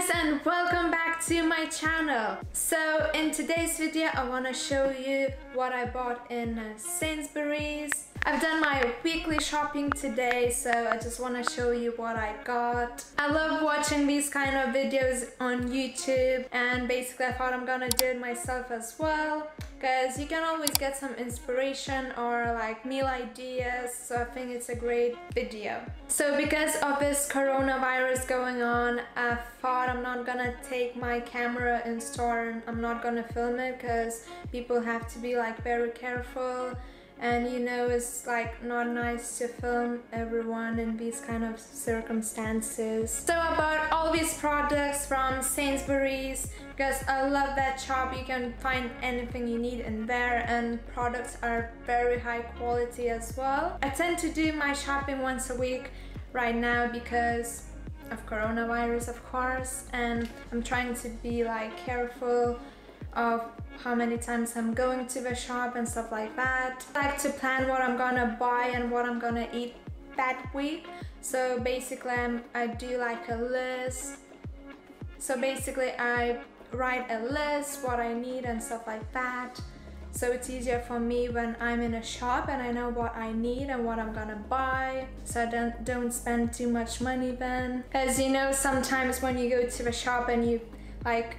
guys, and welcome back to my channel. So in today's video I want to show you what I bought in Sainsbury's. I've done my weekly shopping today, so I just want to show you what I got. I love watching these kind of videos on YouTube, and basically I thought I'm gonna do it myself as well, because you can always get some inspiration or like meal ideas, so I think it's a great video. So because of this coronavirus going on, I thought I'm not gonna take my camera in store and I'm not gonna film it, because people have to be like very careful, and you know, it's like not nice to film everyone in these kind of circumstances. So I bought all these products from Sainsbury's because I love that shop. You can find anything you need in there, and products are very high quality as well. I tend to do my shopping once a week right now because of coronavirus, of course, and I'm trying to be like careful of how many times I'm going to the shop and stuff like that. I like to plan what I'm gonna buy and what I'm gonna eat that week. So basically I do like a list. So basically I write a list what I need and stuff like that. So it's easier for me when I'm in a shop and I know what I need and what I'm gonna buy, so I don't spend too much money then. As you know, sometimes when you go to the shop and you like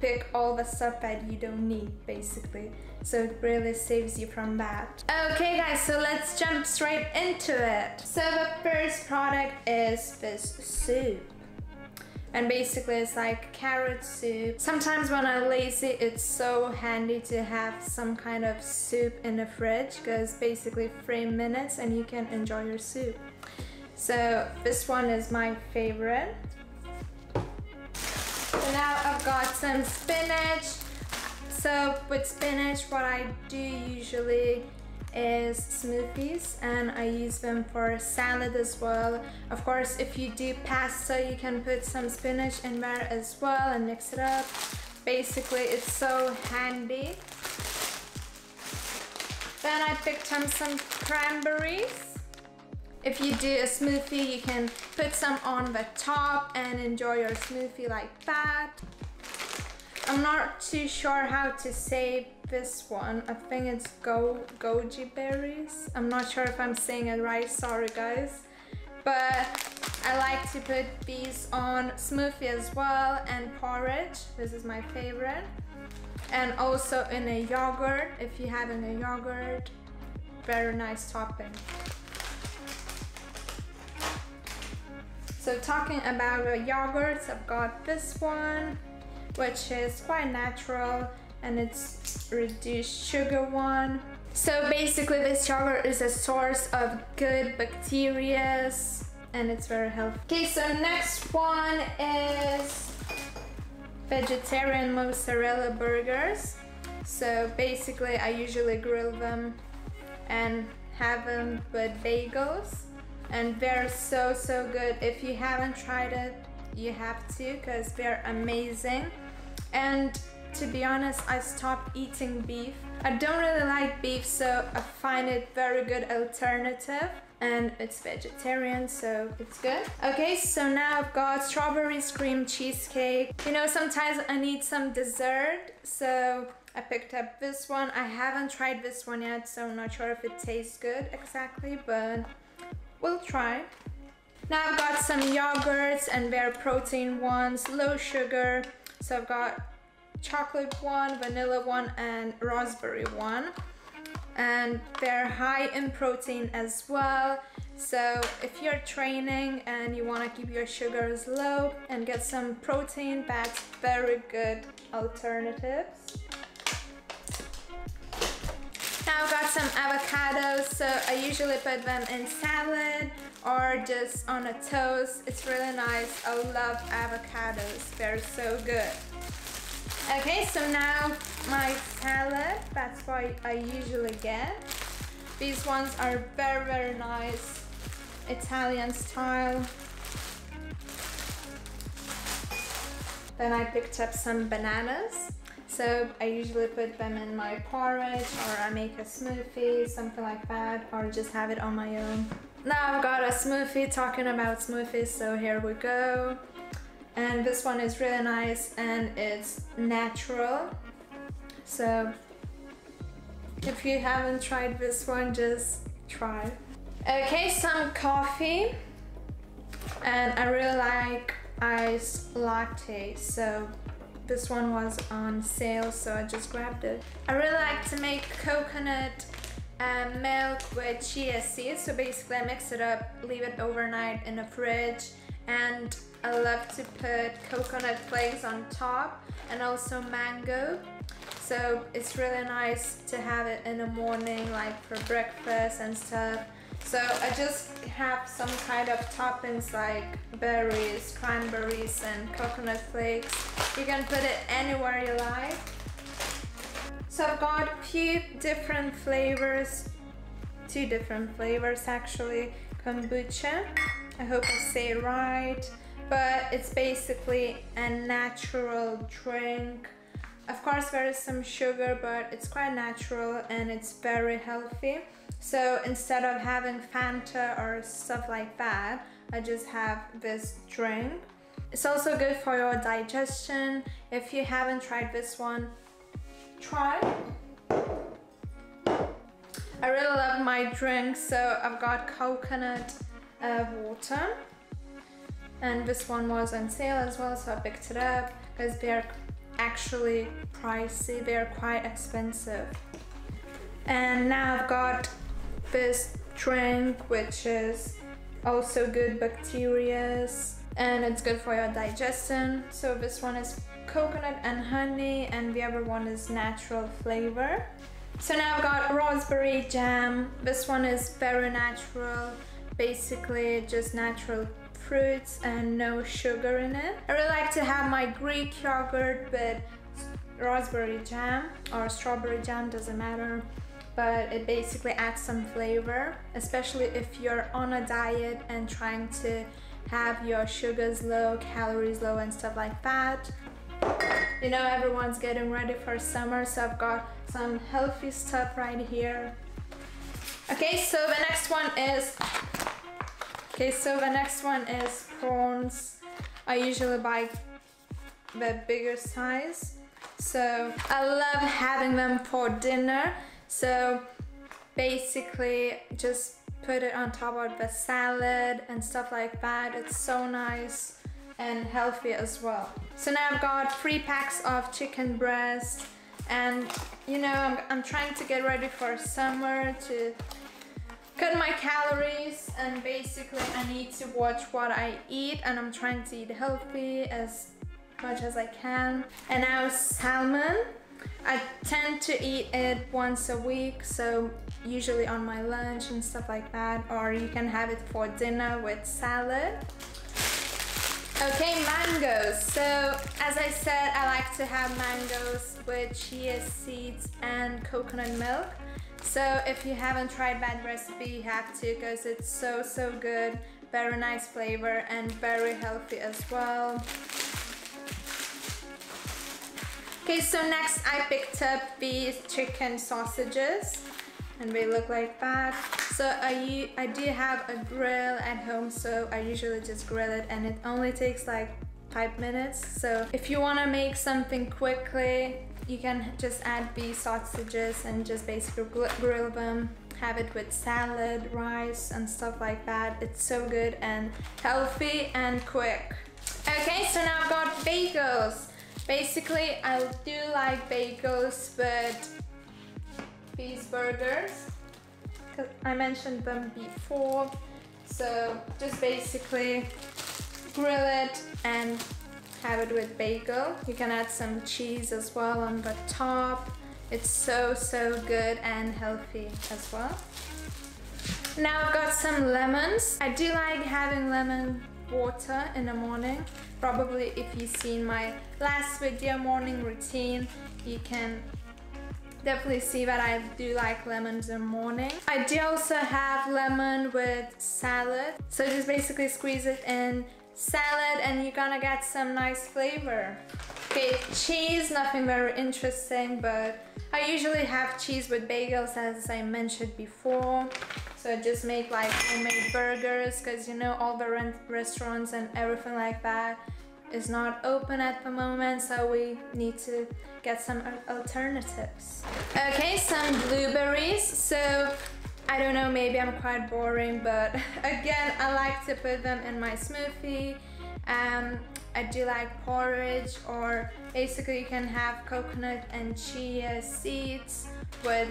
pick all the stuff that you don't need basically, so it really saves you from that. Okay guys, so let's jump straight into it. So the first product is this soup, and basically it's like carrot soup. Sometimes when I'm lazy, it's so handy to have some kind of soup in the fridge, because basically 3 minutes and you can enjoy your soup. So this one is my favorite. So now I've got some spinach. So with spinach, what I do usually is smoothies, and I use them for salad as well. Of course, if you do pasta, you can put some spinach in there as well and mix it up. Basically, it's so handy. Then I picked up some cranberries. If you do a smoothie, you can put some on the top and enjoy your smoothie like that. I'm not too sure how to say this one. I think it's goji berries. I'm not sure if I'm saying it right, sorry guys. But I like to put these on smoothie as well, and porridge. This is my favorite. And also in a yogurt, if you have in a yogurt. Very nice topping. So talking about the yogurts, I've got this one, which is quite natural, and it's reduced sugar one. So basically this yogurt is a source of good bacteria, and it's very healthy. Okay, so next one is vegetarian mozzarella burgers. So basically I usually grill them and have them with bagels, and they're so good. If you haven't tried it, you have to, because they're amazing. And to be honest, I stopped eating beef. I don't really like beef, so I find it very good alternative, and it's vegetarian, so it's good. Okay, so now I've got strawberry cream cheesecake. You know, sometimes I need some dessert, so I picked up this one. I haven't tried this one yet, so I'm not sure if it tastes good exactly, but we'll try. Now I've got some yogurts, and they're protein ones, low sugar. So I've got chocolate one, vanilla one, and raspberry one, and they're high in protein as well. So if you're training and you want to keep your sugars low and get some protein, that's very good alternatives. Now I've got some avocados, so I usually put them in salad or just on a toast. It's really nice. I love avocados, they're so good. Okay, so now my salad, that's what I usually get. These ones are very nice, Italian style. Then I picked up some bananas. So I usually put them in my porridge, or I make a smoothie, something like that, or just have it on my own. Now I've got a smoothie, talking about smoothies, so here we go. and this one is really nice and it's natural. So if you haven't tried this one, just try. Okay, some coffee, and I really like iced latte, so this one was on sale, so I just grabbed it. I really like to make coconut milk with chia seeds, so basically I mix it up, leave it overnight in the fridge, and I love to put coconut flakes on top and also mango. So it's really nice to have it in the morning, like for breakfast and stuff. So I just have some kind of toppings like berries, cranberries and coconut flakes. You can put it anywhere you like. So I've got a few different flavors, two different flavors actually, kombucha, I hope I say it right, but it's basically a natural drink. Of course there is some sugar, but it's quite natural and it's very healthy. So instead of having Fanta or stuff like that, I just have this drink. It's also good for your digestion. If you haven't tried this one, try. I really love my drink, so I've got coconut water, and this one was on sale as well, so I picked it up because they're actually pricey, they're quite expensive. And now I've got this drink which is also good bacteria and it's good for your digestion. So this one is coconut and honey, and the other one is natural flavor. So now I've got raspberry jam. This one is very natural, basically just natural fruits and no sugar in it. I really like to have my Greek yogurt with raspberry jam or strawberry jam, doesn't matter, but it basically adds some flavor, especially if you're on a diet and trying to have your sugars low, calories low and stuff like that. You know, everyone's getting ready for summer, so I've got some healthy stuff right here. Okay, so the next one is prawns. I usually buy the bigger size, so I love having them for dinner. So basically just put it on top of the salad and stuff like that. It's so nice and healthy as well. So now I've got 3 packs of chicken breast, and you know, I'm trying to get ready for summer to cut my calories, and basically I need to watch what I eat, and I'm trying to eat healthy as much as I can. And now salmon, I tend to eat it once a week, so usually on my lunch and stuff like that, or you can have it for dinner with salad. Okay, mangoes. So as I said, I like to have mangoes with chia seeds and coconut milk. So if you haven't tried that recipe, you have to, because it's so good, very nice flavor and very healthy as well. Okay, so next I picked up these chicken sausages, and they look like that. So I do have a grill at home, so I usually just grill it, and it only takes like 5 minutes. So if you want to make something quickly, you can just add these sausages and just basically grill them. Have it with salad, rice and stuff like that. It's so good and healthy and quick. Okay, so now I've got bagels. Basically, I do like bagels with these burgers, because I mentioned them before. So just basically grill it and have it with bagel. You can add some cheese as well on the top. It's so good and healthy as well. Now I've got some lemons. I do like having lemon water in the morning. Probably if you've seen my last video, morning routine, you can definitely see that I do like lemons in the morning. I do also have lemon with salad, so just basically squeeze it in salad and you're gonna get some nice flavor. Okay, cheese, nothing very interesting, but I usually have cheese with bagels as I mentioned before. So I just make like homemade burgers, because you know all the restaurants and everything like that is not open at the moment, so we need to get some alternatives. Okay, some blueberries. So I don't know, maybe I'm quite boring, but again, I like to put them in my smoothie. I do like porridge, or basically you can have coconut and chia seeds with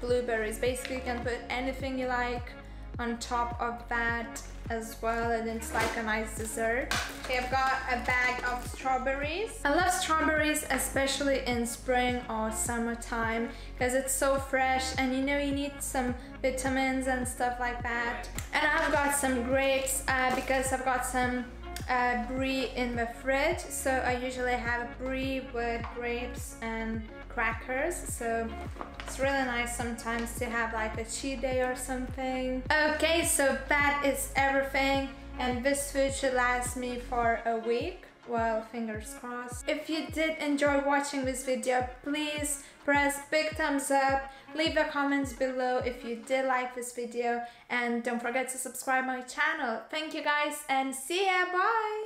blueberries. Basically you can put anything you like on top of that as well, and it's like a nice dessert. Okay, I've got a bag of strawberries. I love strawberries, especially in spring or summertime, because it's so fresh and you know you need some vitamins and stuff like that. And I've got some grapes because I've got some brie in the fridge, so I usually have brie with grapes and crackers, so it's really nice sometimes to have like a cheat day or something. Okay, so that is everything, and this food should last me for a week. Well, fingers crossed. If you did enjoy watching this video, please press big thumbs up, leave your comments below if you did like this video, and don't forget to subscribe my channel. Thank you guys, and see ya, bye!